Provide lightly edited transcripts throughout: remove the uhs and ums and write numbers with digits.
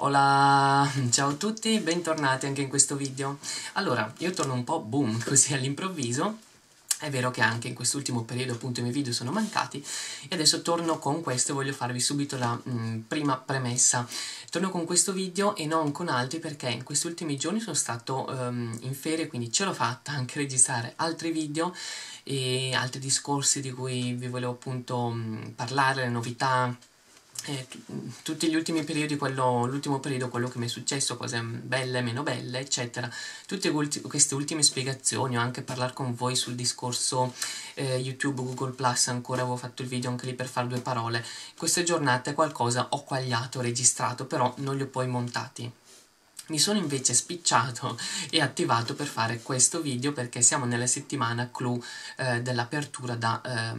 Hola, ciao a tutti, bentornati anche in questo video. Allora, io torno un po' boom così all'improvviso. È vero che anche in quest'ultimo periodo appunto i miei video sono mancati e adesso torno con questo e voglio farvi subito la prima premessa. Torno con questo video e non con altri perché in questi ultimi giorni sono stato in ferie, quindi ce l'ho fatta anche registrare altri video e altri discorsi di cui vi volevo appunto parlare, le novità. Tutti gli ultimi periodi, l'ultimo periodo, quello che mi è successo, cose belle, meno belle, eccetera. Tutte queste ultime spiegazioni, o anche parlare con voi sul discorso YouTube, Google Plus, ancora avevo fatto il video anche lì per fare due parole. Queste giornate qualcosa ho quagliato, ho registrato, però non li ho poi montati. Mi sono invece spicciato e attivato per fare questo video perché siamo nella settimana clou dell'apertura da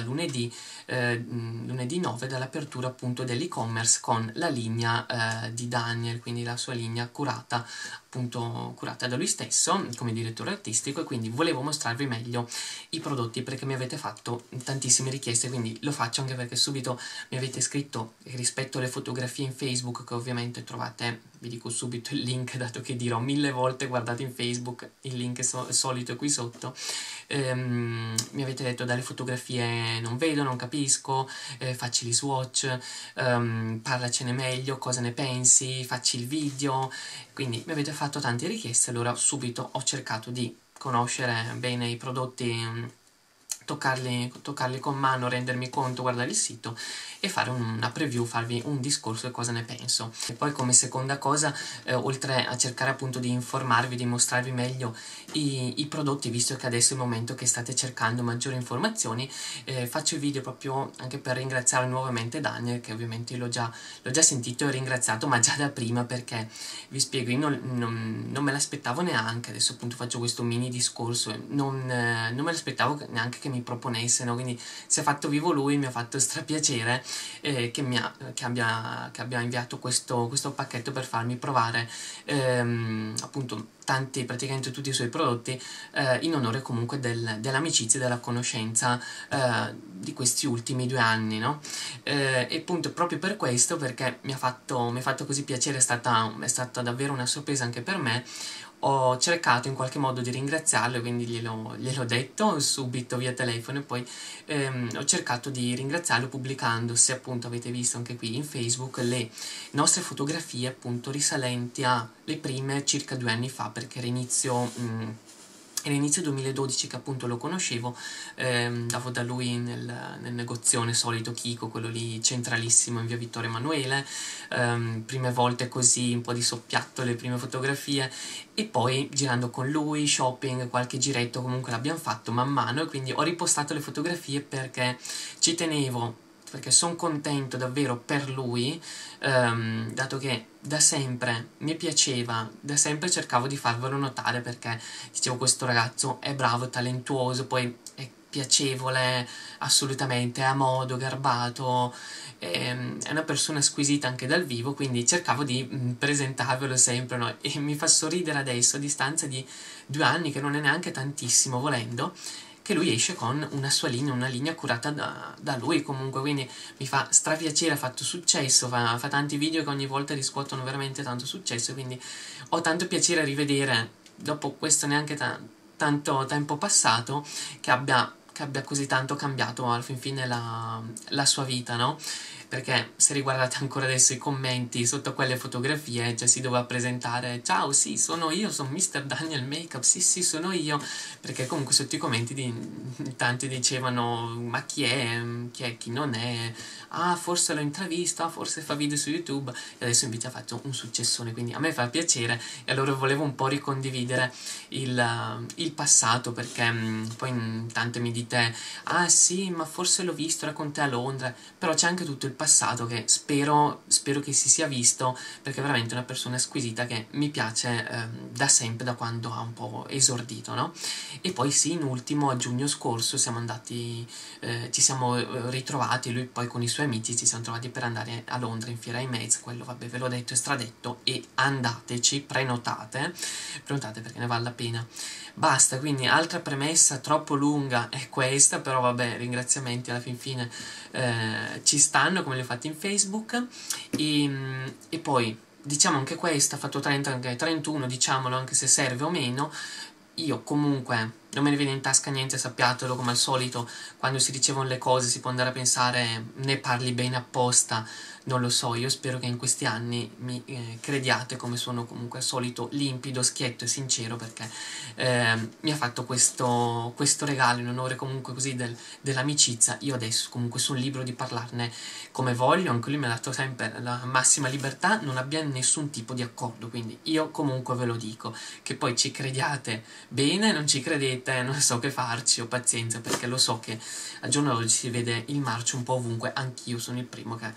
lunedì, lunedì 9, dall'apertura appunto dell'e-commerce con la linea di Daniel, quindi la sua linea curata, appunto curata da lui stesso come direttore artistico, e quindi volevo mostrarvi meglio i prodotti perché mi avete fatto tantissime richieste, quindi lo faccio anche perché subito mi avete scritto rispetto alle fotografie in Facebook che ovviamente trovate, vi dico subito il link, dato che dirò 1000 volte guardate in Facebook, il link solito è qui sotto. Mi avete detto dalle fotografie non vedo, non capisco, facci gli swatch, parlacene meglio, cosa ne pensi, facci il video, quindi mi avete fatto tante richieste, allora subito ho cercato di conoscere bene i prodotti, toccarli con mano, rendermi conto, guardare il sito e fare una preview, farvi un discorso e cosa ne penso. E poi come seconda cosa, oltre a cercare appunto di informarvi, di mostrarvi meglio i prodotti, visto che adesso è il momento che state cercando maggiori informazioni, faccio il video proprio anche per ringraziare nuovamente Daniel, che ovviamente l'ho già sentito e ringraziato, ma già da prima, perché vi spiego, io non me l'aspettavo neanche, adesso appunto faccio questo mini discorso, non me l'aspettavo neanche che mi proponesse, no? Quindi si è fatto vivo lui, mi ha fatto strapiacere che abbia inviato questo pacchetto per farmi provare appunto tanti, praticamente tutti i suoi prodotti, in onore comunque dell'amicizia e della conoscenza di questi ultimi 2 anni, no? E appunto proprio per questo, perché mi ha fatto così piacere, è stata davvero una sorpresa anche per me. Ho cercato in qualche modo di ringraziarlo, quindi gliel'ho detto subito via telefono e poi ho cercato di ringraziarlo pubblicando, se appunto avete visto anche qui in Facebook, le nostre fotografie appunto risalenti alle prime circa 2 anni fa, perché era inizio 2012 che appunto lo conoscevo, andavo da lui nel negozione solito Kiko, quello lì centralissimo in via Vittorio Emanuele, prime volte così un po' di soppiatto le prime fotografie, e poi girando con lui, shopping, qualche giretto comunque l'abbiamo fatto man mano, e quindi ho ripostato le fotografie perché ci tenevo, perché sono contento davvero per lui, dato che da sempre mi piaceva, da sempre cercavo di farvelo notare, perché dicevo questo ragazzo è bravo, talentuoso, poi è piacevole assolutamente, è a modo, garbato, è una persona squisita anche dal vivo, quindi cercavo di presentarvelo sempre, no? E mi fa sorridere adesso, a distanza di 2 anni, che non è neanche tantissimo volendo, che lui esce con una sua linea, una linea curata da lui comunque, quindi mi fa strapiacere, ha fatto successo, fa tanti video che ogni volta riscuotono veramente tanto successo, quindi ho tanto piacere a rivedere, dopo questo neanche tanto tempo passato, che abbia così tanto cambiato alla fin fine la sua vita, no? Perché se riguardate ancora adesso i commenti sotto quelle fotografie, cioè si doveva presentare, ciao sì sono io, sono Mr. Daniel Makeup, sì sì sono io, perché comunque sotto i commenti tanti dicevano ma chi è, chi non è, ah forse l'ho intravisto, ah forse fa video su YouTube, e adesso invece ha fatto un successone, quindi a me fa piacere, e allora volevo un po' ricondividere il passato, perché poi tante mi dite, ah sì ma forse l'ho visto, era con te a Londra, però c'è anche tutto il passato che spero che si sia visto, perché è veramente una persona squisita che mi piace da sempre, da quando ha un po' esordito, no? E poi sì, in ultimo a giugno scorso siamo andati, ci siamo ritrovati, lui poi con i suoi amici ci siamo trovati per andare a Londra in Fiera Mezzo, quello vabbè ve l'ho detto e stradetto, e andateci, prenotate perché ne vale la pena. Basta, quindi altra premessa troppo lunga è questa, però vabbè, ringraziamenti alla fin fine ci stanno, come li ho fatti in Facebook, e poi diciamo anche questa ha fatto 30, anche 31, diciamolo, anche se serve o meno. Io comunque non me ne viene in tasca niente, sappiatelo, come al solito quando si ricevono le cose si può andare a pensare ne parli bene apposta, non lo so, io spero che in questi anni mi crediate come sono comunque al solito limpido, schietto e sincero, perché mi ha fatto questo regalo in onore comunque così dell'amicizia. Io adesso comunque sono libero di parlarne come voglio, anche lui mi ha dato sempre la massima libertà, non abbiamo nessun tipo di accordo, quindi io comunque ve lo dico, che poi ci crediate bene, non ci credete, non so che farci, ho pazienza, perché lo so che al giorno d'oggi si vede il marcio un po' ovunque, anch'io sono il primo che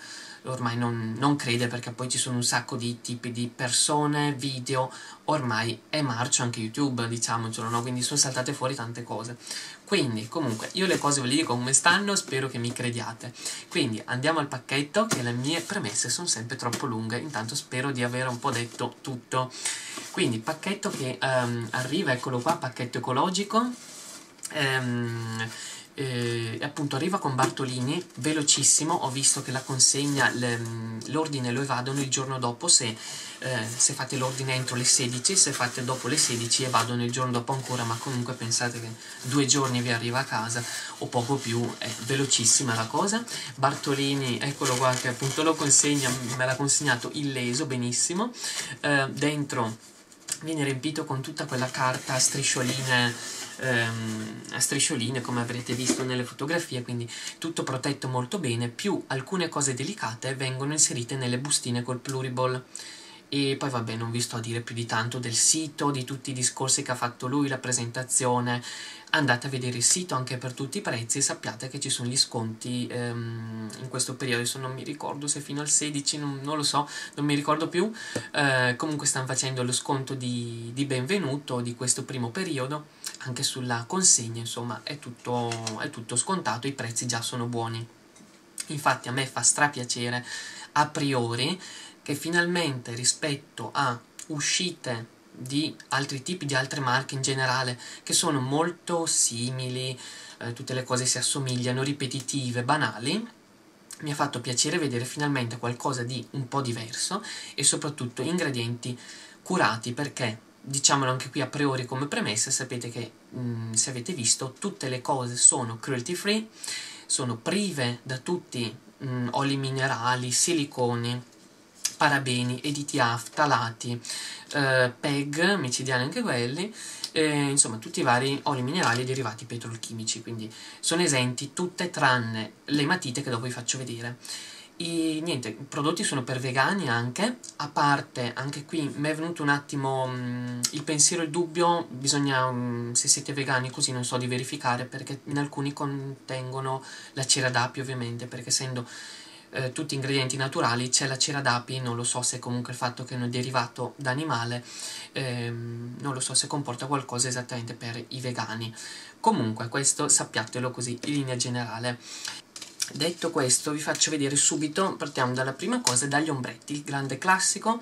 ormai non crede, perché poi ci sono un sacco di tipi di persone, video, ormai è marcio anche YouTube, diciamocelo, no? Quindi sono saltate fuori tante cose. Quindi comunque io le cose ve le dico come stanno, spero che mi crediate. Quindi andiamo al pacchetto, che le mie premesse sono sempre troppo lunghe, intanto spero di aver un po' detto tutto. Quindi pacchetto che arriva, eccolo qua, pacchetto ecologico, appunto arriva con Bartolini, velocissimo, ho visto che la consegna, l'ordine lo evadono il giorno dopo se fate l'ordine entro le 16, se fate dopo le 16 evadono il giorno dopo ancora, ma comunque pensate che 2 giorni vi arriva a casa o poco più, è velocissima la cosa. Bartolini, eccolo qua, che appunto lo consegna, me l'ha consegnato illeso, benissimo, dentro viene riempito con tutta quella carta a striscioline, come avrete visto nelle fotografie, quindi tutto protetto molto bene, più alcune cose delicate vengono inserite nelle bustine col pluriball. E poi vabbè, non vi sto a dire più di tanto del sito, di tutti i discorsi che ha fatto lui, la presentazione. Andate a vedere il sito anche per tutti i prezzi e sappiate che ci sono gli sconti in questo periodo, adesso non mi ricordo se fino al 16, non lo so, non mi ricordo più, comunque stanno facendo lo sconto di benvenuto di questo primo periodo, anche sulla consegna, insomma è tutto scontato, i prezzi già sono buoni. Infatti a me fa strapiacere a priori che finalmente rispetto a uscite di altri tipi, di altre marche in generale, che sono molto simili, tutte le cose si assomigliano, ripetitive, banali, mi ha fatto piacere vedere finalmente qualcosa di un po' diverso e soprattutto ingredienti curati, perché diciamolo anche qui a priori come premessa, sapete che se avete visto tutte le cose sono cruelty free, sono prive da tutti oli minerali, siliconi, parabeni, EDTA, ftalati, PEG, micidiani anche quelli, insomma tutti i vari oli minerali derivati petrolchimici, quindi sono esenti tutte tranne le matite che dopo vi faccio vedere. E niente, i prodotti sono per vegani anche, a parte anche qui mi è venuto un attimo il pensiero, il dubbio, bisogna se siete vegani così non so di verificare, perché in alcuni contengono la cera d'api ovviamente, perché essendo tutti ingredienti naturali, c'è la cera d'api, non lo so se comunque il fatto che non è derivato da animale, non lo so se comporta qualcosa esattamente per i vegani. Comunque questo sappiatelo così in linea generale. Detto questo vi faccio vedere subito, partiamo dalla prima cosa, dagli ombretti, il grande classico.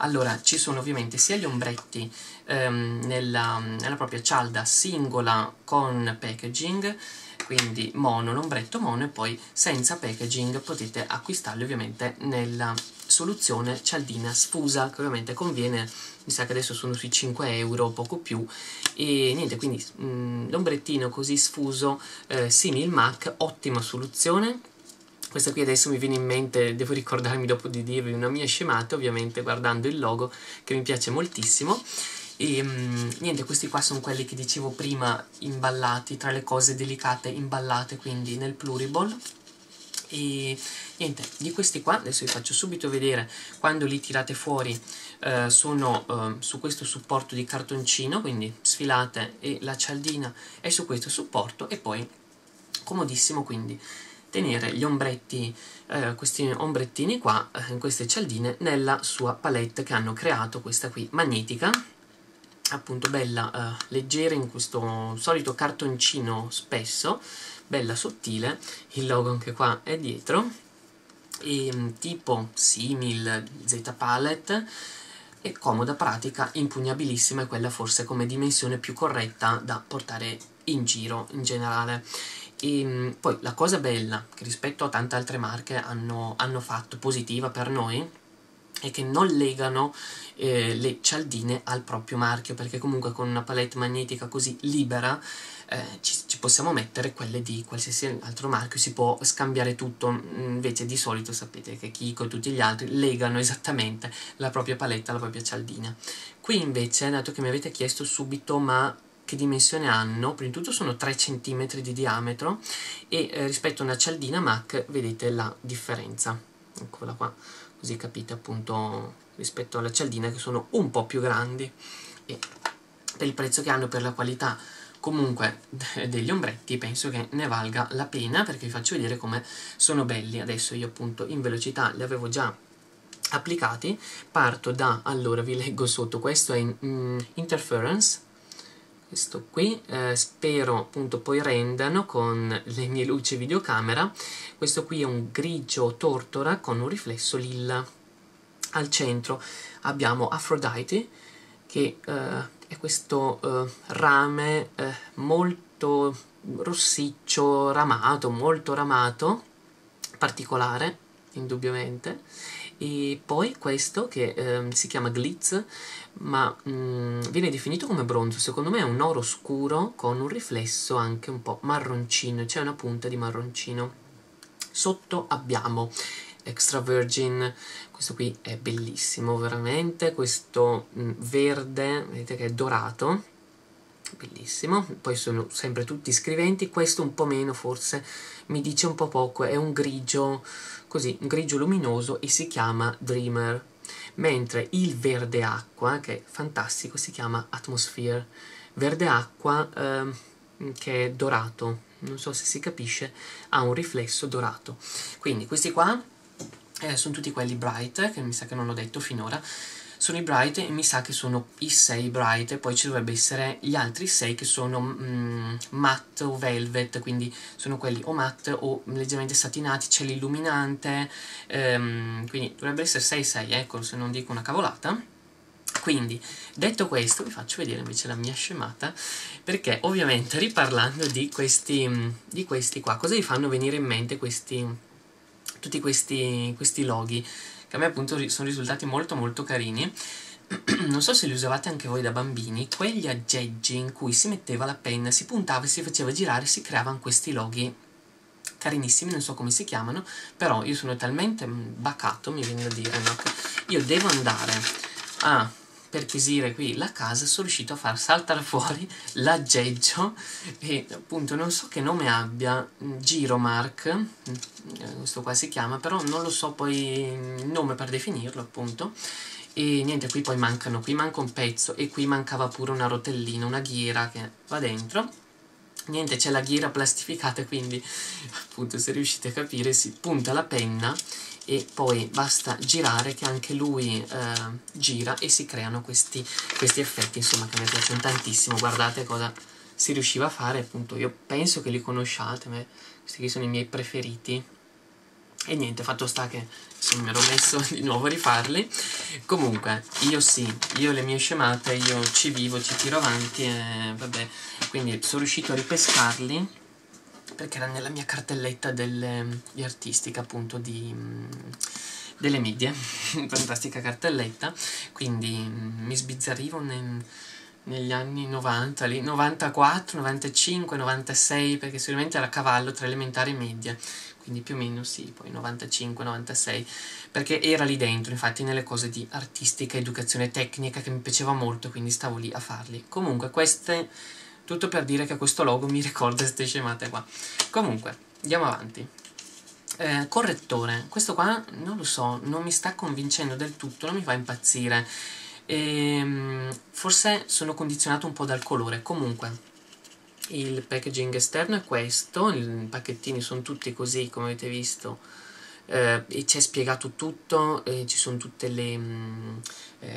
Allora ci sono ovviamente sia gli ombretti nella propria cialda singola con packaging, quindi mono, l'ombretto mono, e poi senza packaging potete acquistarli ovviamente nella soluzione cialdina sfusa, che ovviamente conviene, mi sa che adesso sono sui 5 euro, poco più. E niente, quindi l'ombrettino così sfuso, simil MAC, ottima soluzione. Questa qui adesso mi viene in mente, devo ricordarmi dopo di dirvi una mia scemata, ovviamente guardando il logo che mi piace moltissimo. E niente, questi qua sono quelli che dicevo prima, imballati, tra le cose delicate imballate, quindi nel pluriball. E niente, di questi qua adesso vi faccio subito vedere, quando li tirate fuori sono su questo supporto di cartoncino, quindi sfilate e la cialdina è su questo supporto, e poi comodissimo quindi tenere gli ombretti, questi ombrettini qua, in queste cialdine, nella sua palette che hanno creato, questa qui magnetica, appunto bella, leggera, in questo solito cartoncino spesso, bella sottile, il logo anche qua è dietro, e tipo simil Z palette, è comoda, pratica, impugnabilissima, è quella forse come dimensione più corretta da portare in giro in generale. E poi la cosa bella che rispetto a tante altre marche hanno fatto positiva per noi, è che non legano le cialdine al proprio marchio, perché comunque con una palette magnetica così libera ci possiamo mettere quelle di qualsiasi altro marchio, si può scambiare tutto. Invece di solito sapete che Kiko e tutti gli altri legano esattamente la propria palette alla propria cialdina. Qui invece, dato che mi avete chiesto subito ma che dimensione hanno, prima di tutto sono 3 cm di diametro e rispetto a una cialdina MAC vedete la differenza, eccola qua, così capite appunto rispetto alla cialdina che sono un po' più grandi, e per il prezzo che hanno, per la qualità comunque degli ombretti, penso che ne valga la pena, perché vi faccio vedere come sono belli. Adesso io appunto in velocità li avevo già applicati, parto da, allora vi leggo sotto, questo è Interference, questo qui, spero appunto poi rendano con le mie luci videocamera. Questo qui è un grigio tortora con un riflesso lilla. Al centro abbiamo Aphrodite, che è questo rame molto rossiccio, ramato, molto ramato, particolare indubbiamente. E poi questo che si chiama Glitz, ma viene definito come bronzo, secondo me è un oro scuro con un riflesso anche un po' marroncino, c'è una punta di marroncino. Sotto abbiamo Extra Virgin, questo qui è bellissimo veramente, questo verde, vedete che è dorato, bellissimo. Poi sono sempre tutti scriventi, questo un po' meno forse, mi dice un po' poco, è un grigio così, un grigio luminoso, e si chiama Dreamer, mentre il verde acqua, che è fantastico, si chiama Atmosphere, verde acqua che è dorato, non so se si capisce, ha un riflesso dorato. Quindi questi qua sono tutti quelli bright, che mi sa che non l'ho detto finora, sono i bright, e mi sa che sono i 6 bright, e poi ci dovrebbe essere gli altri 6 che sono matte o velvet, quindi sono quelli o matte o leggermente satinati, c'è l'illuminante, quindi dovrebbero essere 6-6, ecco, se non dico una cavolata. Quindi detto questo vi faccio vedere invece la mia scemata, perché ovviamente riparlando di questi qua, cosa vi fanno venire in mente tutti questi loghi, che a me appunto sono risultati molto carini. Non so se li usavate anche voi da bambini, quegli aggeggi in cui si metteva la penna, si puntava e si faceva girare, si creavano questi loghi carinissimi, non so come si chiamano, però io sono talmente bacato, mi viene da dire, no, che io devo andare a perquisire qui la casa, sono riuscito a far saltare fuori l'aggeggio, e appunto non so che nome abbia, Giromark, questo qua si chiama, però non lo so poi il nome per definirlo appunto. E niente, qui poi mancano, qui manca un pezzo, e qui mancava pure una rotellina, una ghiera che va dentro. Niente, c'è la ghiera plastificata, quindi appunto se riuscite a capire si punta la penna e poi basta girare che anche lui gira e si creano questi effetti, insomma, che mi piacciono tantissimo. Guardate cosa si riusciva a fare, appunto io penso che li conosciate, ma questi qui sono i miei preferiti. E niente, fatto sta che insomma, mi ero messo di nuovo a rifarli. Comunque io sì, io le mie scemate, io ci vivo, ci tiro avanti, e vabbè, quindi sono riuscito a ripescarli perché era nella mia cartelletta di artistica, appunto, delle medie, fantastica cartelletta, quindi mi sbizzarrivo negli anni 90, lì, 94, 95, 96, perché sicuramente era a cavallo tra elementare e media, quindi più o meno sì, poi 95, 96, perché era lì dentro, infatti nelle cose di artistica, educazione tecnica, che mi piaceva molto, quindi stavo lì a farli. Comunque queste... Tutto per dire che questo logo mi ricorda queste scemate qua. Comunque, andiamo avanti. Correttore. Questo qua, non lo so, non mi sta convincendo del tutto, non mi fa impazzire. Forse sono condizionato un po' dal colore. Comunque, il packaging esterno è questo. I pacchettini sono tutti così, come avete visto. E c'è spiegato tutto, ci sono tutte le...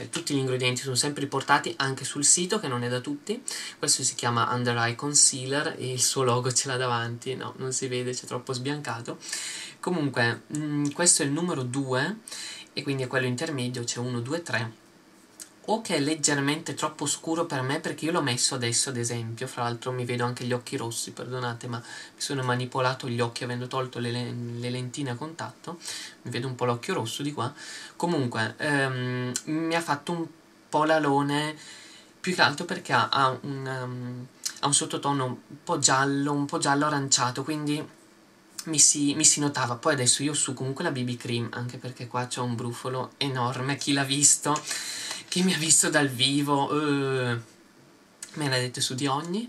tutti gli ingredienti sono sempre riportati anche sul sito, che non è da tutti. Questo si chiama Under Eye Concealer e il suo logo ce l'ha davanti, no, non si vede, c'è troppo sbiancato. Comunque questo è il numero 2 e quindi è quello intermedio, c'è 1, 2, 3. o che è leggermente troppo scuro per me, perché io l'ho messo adesso ad esempio, fra l'altro mi vedo anche gli occhi rossi, perdonate, ma mi sono manipolato gli occhi avendo tolto le lentine a contatto, mi vedo un po' l'occhio rosso di qua. Comunque mi ha fatto un po' l'alone, più che altro perché ha un sottotono un po' giallo aranciato, quindi mi si notava. Poi adesso io su comunque la BB cream, anche perché qua c'ho un brufolo enorme, chi l'ha visto, chi mi ha visto dal vivo, me ne dette su di ogni,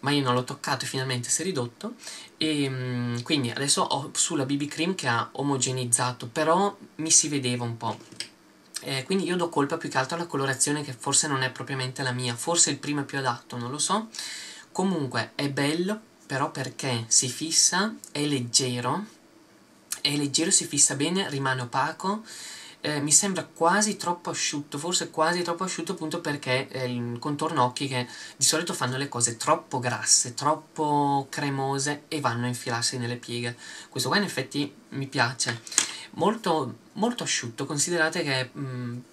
ma io non l'ho toccato e finalmente si è ridotto. E quindi adesso ho sulla BB cream che ha omogenizzato, però mi si vedeva un po'. Quindi io do colpa più che altro alla colorazione, che forse non è propriamente la mia, forse il primo è più adatto, non lo so. Comunque è bello, però perché si fissa, è leggero, si fissa bene, rimane opaco, mi sembra quasi troppo asciutto, forse quasi troppo asciutto appunto perché è il contorno occhi che di solito fanno le cose troppo grasse, troppo cremose e vanno a infilarsi nelle pieghe. Questo qua in effetti mi piace, molto asciutto, considerate che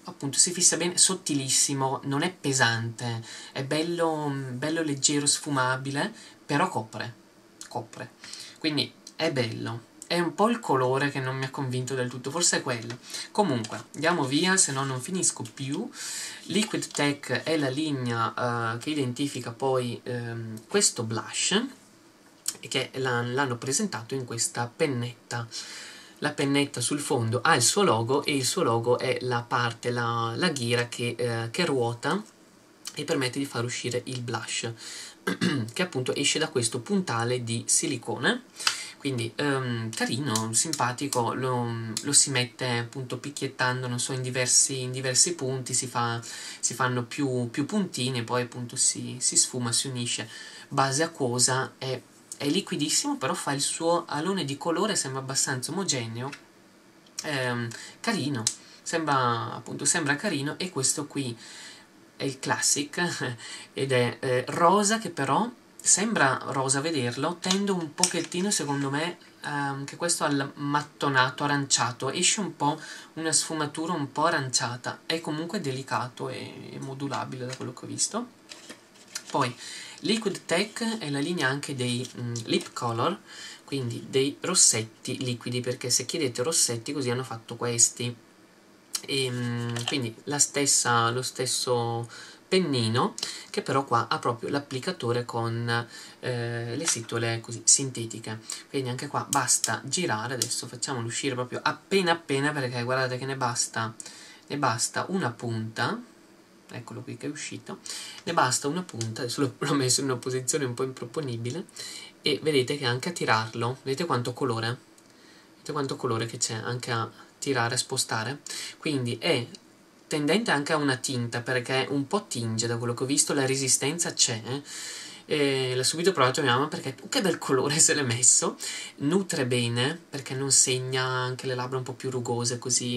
appunto si fissa bene, sottilissimo, non è pesante, è bello leggero, sfumabile, però copre, quindi è bello. È un po' il colore che non mi ha convinto del tutto, forse è quello. Comunque andiamo via, se no non finisco più. Liquid Tech è la linea che identifica poi questo blush, che l'hanno presentato in questa pennetta. La pennetta sul fondo ha il suo logo, e il suo logo è la parte, la ghiera che ruota e permette di far uscire il blush, che appunto esce da questo puntale di silicone. Quindi carino, simpatico, lo si mette appunto picchiettando, non so, in diversi punti, si fanno più puntini e poi appunto si sfuma, si unisce. Base acquosa, è liquidissimo, però fa il suo alone di colore, sembra abbastanza omogeneo, carino, sembra carino. E questo qui è il Classic ed è rosa, che però sembra rosa a vederlo, tendo un pochettino secondo me che questo al mattonato aranciato, esce un po' una sfumatura un po' aranciata, è comunque delicato e modulabile da quello che ho visto. Poi Liquid Tech è la linea anche dei lip color, quindi dei rossetti liquidi, perché se chiedete rossetti così hanno fatto questi. E quindi lo stesso pennino, che però qua ha proprio l'applicatore con le setole così sintetiche, quindi anche qua basta girare. Adesso facciamolo uscire proprio appena, perché guardate che ne basta una punta, eccolo qui che è uscito, ne basta una punta. Adesso l'ho messo in una posizione un po' improponibile e vedete che anche a tirarlo, vedete quanto colore che c'è anche a tirare, spostare. Quindi è tendente anche a una tinta, perché un po' tinge da quello che ho visto, la resistenza c'è, l'ha subito provato mia mamma perché che bel colore se l'è messo. Nutre bene perché non segna, anche le labbra un po' più rugose così,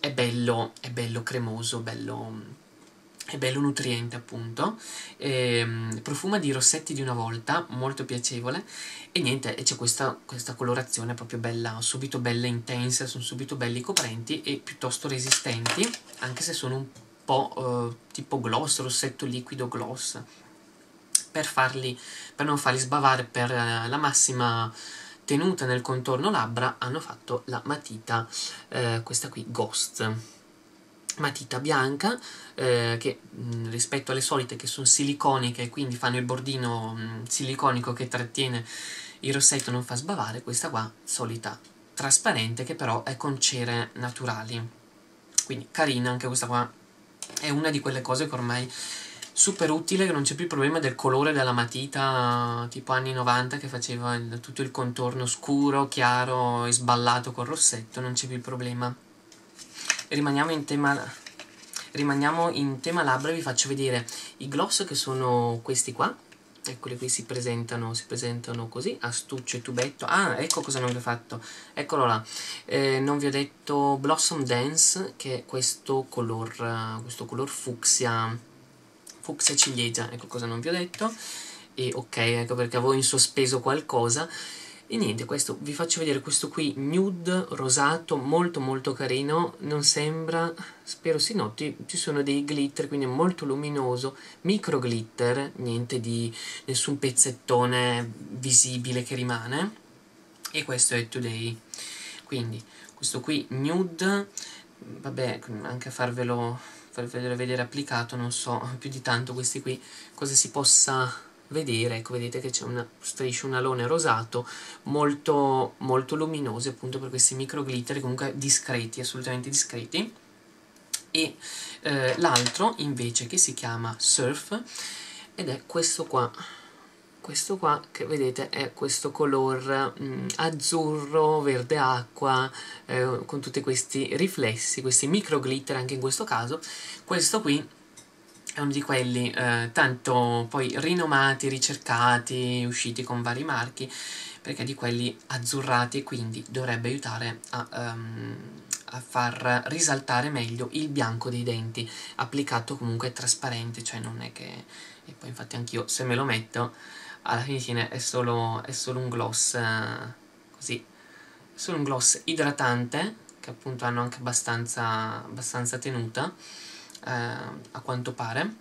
è bello cremoso, è bello nutriente appunto, profuma di rossetti di una volta, molto piacevole. E niente, c'è questa colorazione proprio bella, subito bella intensa, sono subito belli coprenti e piuttosto resistenti, anche se sono un po' tipo gloss, rossetto liquido gloss, per non farli sbavare per la massima tenuta nel contorno labbra hanno fatto la matita, questa qui Ghost, matita bianca, che rispetto alle solite che sono siliconiche e quindi fanno il bordino siliconico che trattiene il rossetto, non fa sbavare. Questa qua solita trasparente, che però è con cere naturali, quindi carina anche questa qua. È una di quelle cose che ormai super utile, che non c'è più il problema del colore della matita tipo anni 90 che faceva tutto il contorno scuro, chiaro e sballato col rossetto, non c'è più il problema. Rimaniamo in tema labbra, vi faccio vedere i gloss, che sono questi qua, eccoli qui, si presentano così, astuccio e tubetto. Ah, ecco cosa non vi ho fatto, eccolo là, non vi ho detto Blossom Dance, che è questo color fucsia ciliegia, ecco cosa non vi ho detto. E ok, ecco perché avevo in sospeso qualcosa. E niente, questo, vi faccio vedere questo qui nude rosato, molto molto carino, non sembra, spero si noti, ci sono dei glitter, quindi è molto luminoso, micro glitter, niente di nessun pezzettone visibile che rimane. E questo è Today, quindi questo qui nude, vabbè, anche a farvelo vedere applicato, non so più di tanto questi qui cosa si possa vedere. Ecco, vedete che c'è una striscia, un alone rosato molto molto luminoso, appunto per questi micro glitter, comunque discreti, assolutamente discreti. E l'altro invece, che si chiama Surf, ed è questo qua, che vedete è questo color azzurro, verde acqua, con tutti questi riflessi, questi micro glitter anche in questo caso. Questo qui è uno di quelli tanto poi rinomati, ricercati, usciti con vari marchi, perché è di quelli azzurrati, quindi dovrebbe aiutare a far risaltare meglio il bianco dei denti, applicato comunque trasparente, cioè non è che... E poi infatti anch'io, se me lo metto, alla fine è solo un gloss così, è solo un gloss idratante, che appunto hanno anche abbastanza tenuta, a quanto pare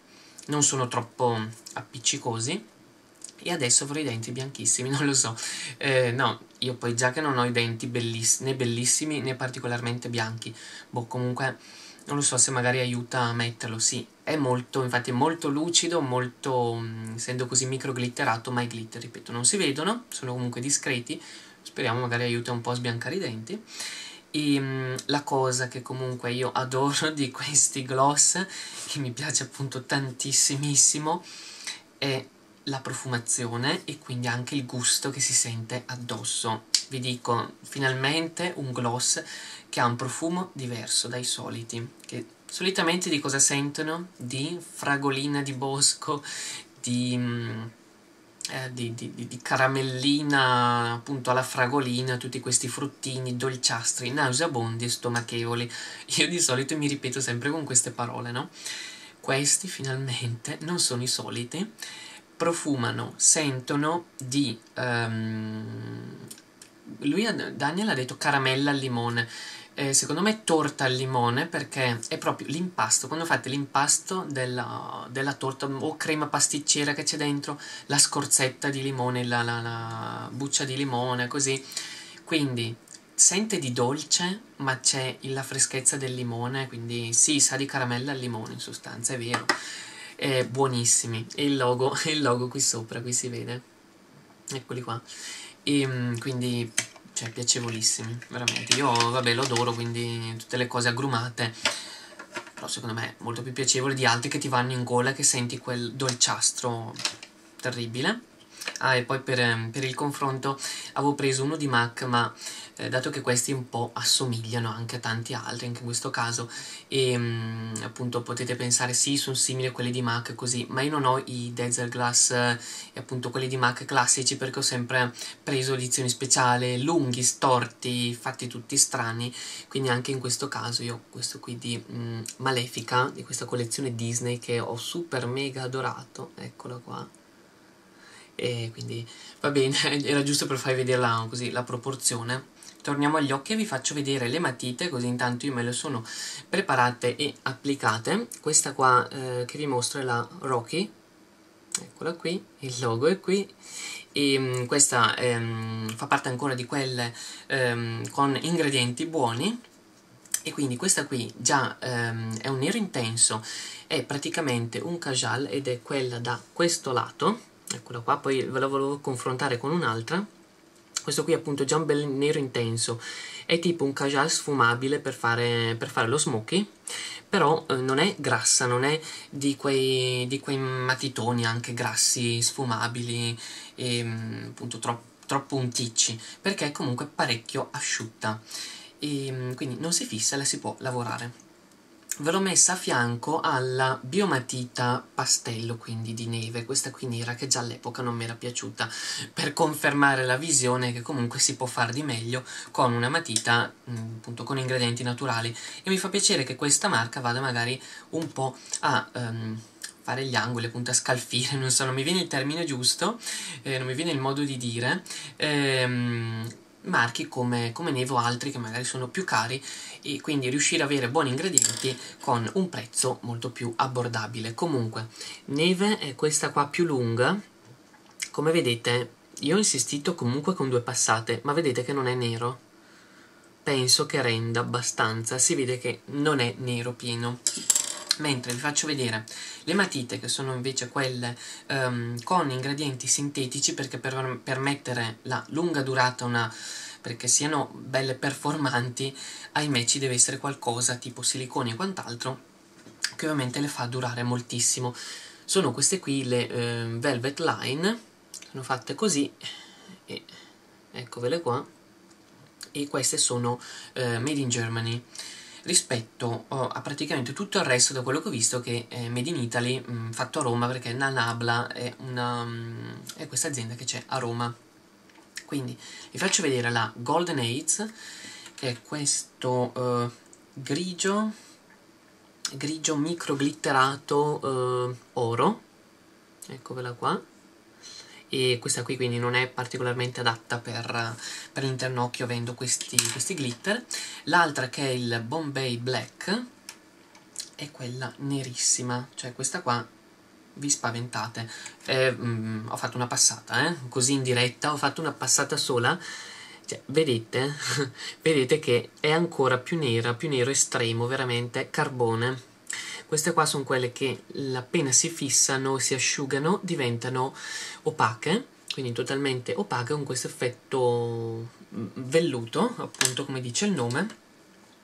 non sono troppo appiccicosi. E adesso avrò i denti bianchissimi, non lo so, no, io poi già che non ho i denti né bellissimi né particolarmente bianchi, boh, comunque non lo so se magari aiuta a metterlo. Sì, è molto, infatti è molto lucido, molto, essendo così micro glitterato, ma i glitter, ripeto, non si vedono, sono comunque discreti, speriamo magari aiuta un po' a sbiancare i denti. E la cosa che comunque io adoro di questi gloss, che mi piace appunto tantissimissimo, è la profumazione e quindi anche il gusto che si sente addosso. Vi dico, finalmente un gloss che ha un profumo diverso dai soliti, che solitamente di cosa sentono? Di fragolina di bosco, di caramellina, appunto alla fragolina, tutti questi fruttini dolciastri, nauseabondi e stomachevoli. Io di solito mi ripeto sempre con queste parole, no? Questi finalmente non sono i soliti, profumano, sentono di... Daniel ha detto caramella al limone, secondo me torta al limone, perché è proprio l'impasto, quando fate l'impasto della torta o crema pasticcera che c'è dentro, la scorzetta di limone, la buccia di limone, così. Quindi sente di dolce, ma c'è la freschezza del limone, quindi sì, sa di caramella al limone in sostanza, è vero. Buonissimi, e il logo qui sopra, qui si vede, eccoli qua. E quindi, cioè, piacevolissimi, veramente. Io, vabbè, lo adoro, quindi tutte le cose agrumate, però secondo me è molto più piacevole di altri che ti vanno in gola, che senti quel dolciastro terribile. Ah, e poi per il confronto avevo preso uno di MAC, ma dato che questi un po' assomigliano anche a tanti altri, anche in questo caso, e appunto potete pensare sì, sono simili a quelli di MAC così, ma io non ho i Dazzle Glass e appunto quelli di MAC classici, perché ho sempre preso edizioni speciali, lunghi, storti, fatti tutti strani. Quindi anche in questo caso io ho questo qui di Malefica, di questa collezione Disney che ho super mega adorato, eccolo qua. E quindi va bene, era giusto per farvi vedere così la proporzione. Torniamo agli occhi e vi faccio vedere le matite, così intanto io me le sono preparate e applicate. Questa qua che vi mostro è la Rocky, eccola qui, il logo è qui. E questa fa parte ancora di quelle con ingredienti buoni. E quindi questa qui già è un nero intenso, è praticamente un cajal ed è quella da questo lato. Eccola qua, poi ve la volevo confrontare con un'altra. Questo qui appunto è già un bel nero intenso, è tipo un cajal sfumabile per fare lo smoky, però non è grassa, non è di quei matitoni anche grassi, sfumabili e appunto troppo unticci, perché è comunque parecchio asciutta e quindi non si fissa, la si può lavorare. Ve l'ho messa a fianco alla biomatita pastello, quindi di neve, questa qui nera, che già all'epoca non mi era piaciuta, per confermare la visione che comunque si può fare di meglio con una matita appunto con ingredienti naturali. E mi fa piacere che questa marca vada magari un po' a fare gli angoli, appunto a scalfire, non so, non mi viene il termine giusto, non mi viene il modo di dire, marchi come Neve o altri che magari sono più cari, e quindi riuscire ad avere buoni ingredienti con un prezzo molto più abbordabile. Comunque Neve è questa qua più lunga, come vedete io ho insistito comunque con due passate, ma vedete che non è nero, penso che renda abbastanza, si vede che non è nero pieno. Mentre vi faccio vedere le matite, che sono invece quelle con ingredienti sintetici, perché per permettere la lunga durata, perché siano belle performanti, ahimè ci deve essere qualcosa tipo siliconi e quant'altro, che ovviamente le fa durare moltissimo. Sono queste qui, le Velvet Line, sono fatte così, e eccovele qua, e queste sono Made in Germany. Rispetto a praticamente tutto il resto, da quello che ho visto, che è Made in Italy, fatto a Roma, perché la Nabla è questa azienda che c'è a Roma. Quindi vi faccio vedere la Golden Aids, che è questo grigio micro glitterato oro, eccovela qua, e questa qui quindi non è particolarmente adatta per l'internocchio, avendo questi glitter. L'altra, che è il Bombay Black, è quella nerissima, cioè questa qua vi spaventate. Ho fatto una passata, così in diretta, ho fatto una passata sola, cioè, vedete vedete che è ancora più nera, più nero estremo, veramente carbone. Queste qua sono quelle che appena si fissano, si asciugano, diventano opache, quindi totalmente opache, con questo effetto velluto, appunto come dice il nome.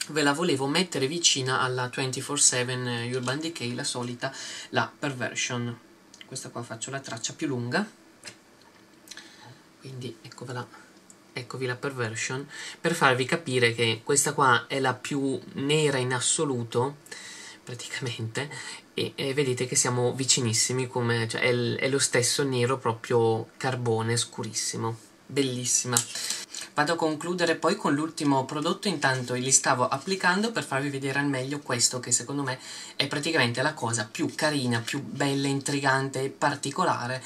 Ve la volevo mettere vicina alla 24/7 Urban Decay, la solita, la Perversion. Questa qua faccio la traccia più lunga, quindi eccovela. Eccovi la Perversion, per farvi capire che questa qua è la più nera in assoluto, praticamente, e vedete che siamo vicinissimi, come, cioè, è lo stesso nero proprio carbone scurissimo, bellissima. Vado a concludere poi con l'ultimo prodotto, intanto li stavo applicando per farvi vedere al meglio questo, che secondo me è praticamente la cosa più carina, più bella, intrigante e particolare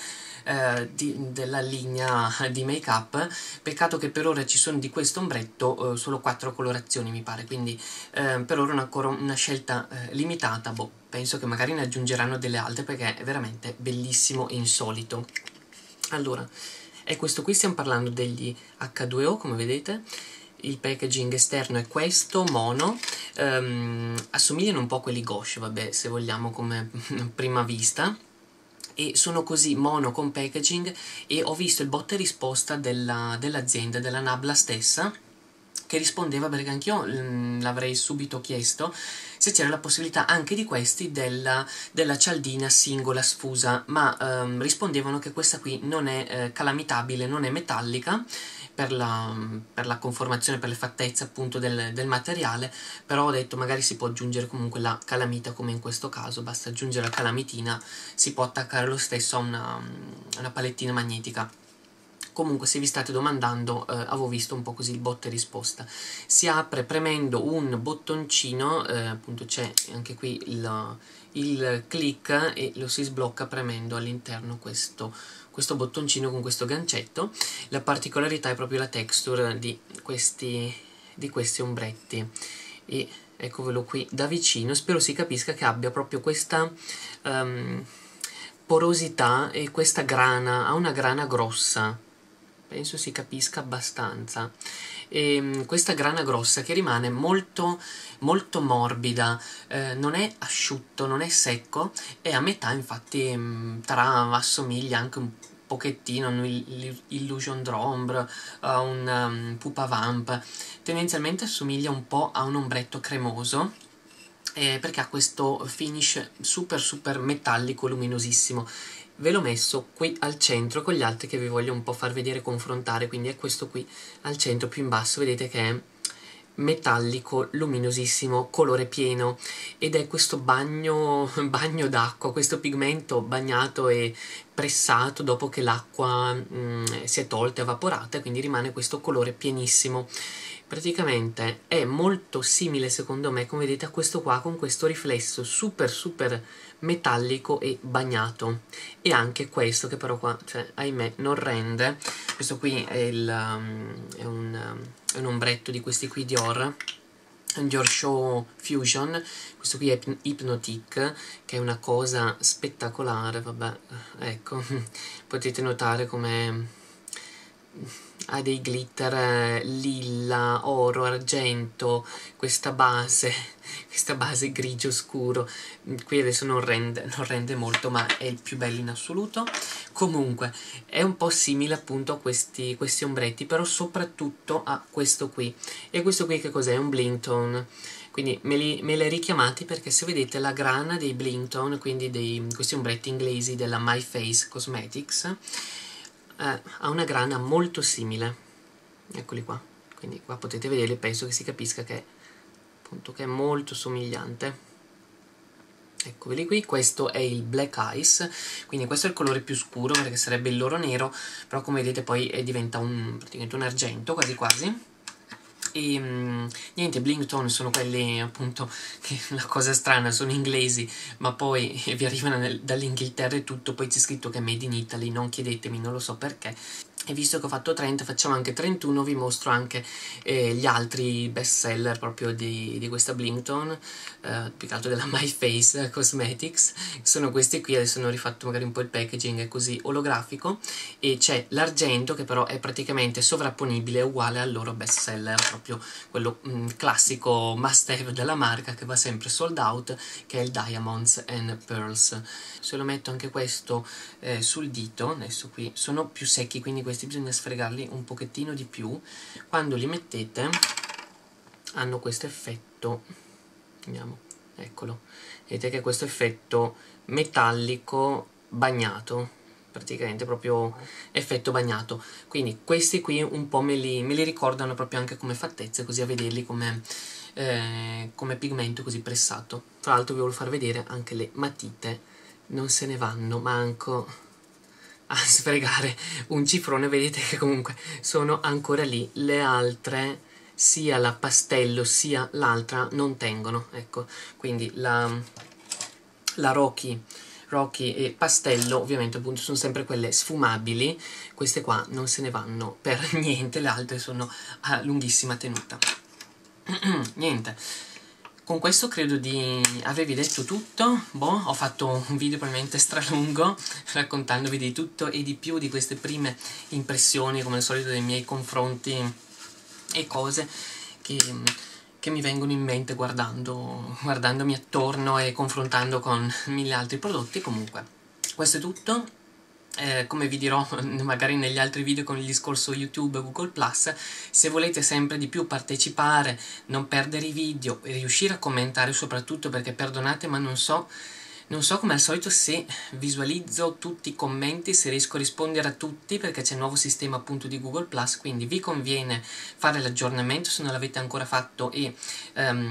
della linea di make up. Peccato che per ora ci sono di questo ombretto solo 4 colorazioni mi pare, quindi per ora ancora una scelta limitata. Boh, penso che magari ne aggiungeranno delle altre, perché è veramente bellissimo e insolito. Allora, è questo qui, stiamo parlando degli H2O, come vedete. Il packaging esterno è questo, mono, assomigliano un po' a quelli gouache, vabbè, se vogliamo, come prima vista, e sono così mono con packaging. E ho visto il botta e risposta dell'azienda, della Nabla stessa, che rispondeva, perché anch'io l'avrei subito chiesto se c'era la possibilità anche di questi della cialdina singola sfusa, ma rispondevano che questa qui non è calamitabile, non è metallica per la conformazione, per le fattezze appunto del materiale. Però ho detto magari si può aggiungere comunque la calamita, come in questo caso basta aggiungere la calamitina, si può attaccare lo stesso a una palettina magnetica. Comunque, se vi state domandando, avevo visto un po' così il botta e risposta. Si apre premendo un bottoncino, appunto c'è anche qui il click, e lo si sblocca premendo all'interno questo bottoncino con questo gancetto. La particolarità è proprio la texture di questi ombretti, e eccovelo qui da vicino. Spero si capisca che abbia proprio questa porosità e questa grana, ha una grana grossa, penso si capisca abbastanza, e questa grana grossa che rimane molto molto morbida, non è asciutto, non è secco, è a metà, infatti assomiglia anche un pochettino a un Illusion Drombre, a un Pupa Vamp. Tendenzialmente assomiglia un po' a un ombretto cremoso, perché ha questo finish super super metallico, luminosissimo. Ve l'ho messo qui al centro con gli altri che vi voglio un po' far vedere, confrontare, quindi è questo qui al centro, più in basso, vedete che è metallico, luminosissimo, colore pieno, ed è questo bagno d'acqua, questo pigmento bagnato e pressato dopo che l'acqua si è tolta, evaporata, quindi rimane questo colore pienissimo. praticamente è molto simile, secondo me, come vedete, a questo qua, con questo riflesso super metallico e bagnato. E anche questo, che però qua, cioè, ahimè, non rende. Questo qui è, un ombretto di questi qui Dior, Dior Show Fusion. Questo qui è Hypnotic, che è una cosa spettacolare, vabbè, ecco, potete notare come ha dei glitter lilla, oro, argento, questa base grigio scuro. Qui adesso non rende molto, ma è il più bello in assoluto. Comunque è un po' simile appunto a questi ombretti, però soprattutto a questo qui. E questo qui che cos'è? Un Blinton. Quindi me li richiamati, perché se vedete la grana dei Blinton, quindi questi ombretti inglesi della My Face Cosmetics, ha una grana molto simile. Eccoli qua, quindi qua potete vedere, penso che si capisca che appunto che è molto somigliante. Eccoli qui, questo è il Black Ice, quindi questo è il colore più scuro, perché sarebbe il l'oro nero, però come vedete poi diventa praticamente un argento quasi quasi. E niente, Blinton sono quelli appunto che, una cosa strana, sono inglesi, ma poi vi arrivano dall'Inghilterra e tutto. Poi c'è scritto che è made in Italy, non chiedetemi, non lo so perché. E visto che ho fatto 30, facciamo anche 31, vi mostro anche gli altri best seller proprio di questa Blinton, più che altro della My Face Cosmetics. Sono questi qui, adesso hanno rifatto magari un po' il packaging, è così olografico. E c'è l'argento, che però è praticamente sovrapponibile, uguale al loro best seller, proprio quello classico must have della marca, che va sempre sold out, che è il Diamonds and Pearls. Se lo metto anche questo sul dito, adesso qui sono più secchi, quindi questi bisogna sfregarli un pochettino di più. Quando li mettete hanno questo effetto, vediamo, eccolo, vedete che è questo effetto metallico bagnato, praticamente proprio effetto bagnato. Quindi questi qui un po' me li ricordano proprio anche come fattezze, così a vederli come pigmento così pressato. Tra l'altro vi voglio far vedere anche le matite, non se ne vanno manco a sfregare un cifrone. Vedete che comunque sono ancora lì le altre, sia la pastello sia l'altra non tengono, ecco. Quindi la Rocky e pastello ovviamente appunto sono sempre quelle sfumabili, queste qua non se ne vanno per niente, le altre sono a lunghissima tenuta. Niente, con questo credo di avervi detto tutto. Boh, ho fatto un video probabilmente stralungo, raccontandovi di tutto e di più di queste prime impressioni, come al solito, dei miei confronti e cose che mi vengono in mente guardandomi attorno e confrontando con mille altri prodotti. Comunque, questo è tutto. Come vi dirò magari negli altri video con il discorso YouTube e Google Plus, se volete sempre di più partecipare, non perdere i video e riuscire a commentare soprattutto, perché perdonate ma non so come al solito se visualizzo tutti i commenti, se riesco a rispondere a tutti, perché c'è il nuovo sistema appunto di Google Plus, quindi vi conviene fare l'aggiornamento se non l'avete ancora fatto e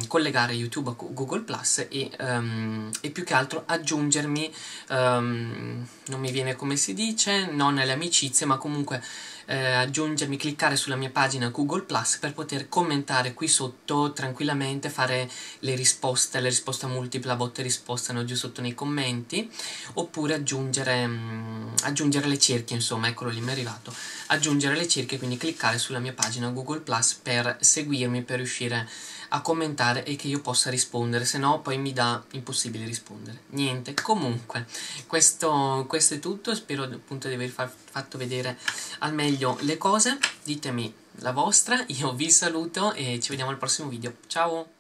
collegare YouTube a Google Plus e più che altro aggiungermi, non mi viene come si dice, non alle amicizie, ma comunque aggiungermi, cliccare sulla mia pagina Google Plus per poter commentare qui sotto tranquillamente, fare le risposte multiple, botte risposta, no, giù sotto nei commenti, oppure aggiungere le cerchie, insomma, eccolo lì, mi è arrivato, aggiungere le cerchie, quindi cliccare sulla mia pagina Google Plus per seguirmi, per riuscire a commentare e che io possa rispondere, se no poi mi dà impossibile rispondere. Niente, comunque questo è tutto, spero appunto di aver fatto vedere al meglio le cose, ditemi la vostra, io vi saluto e ci vediamo al prossimo video, ciao!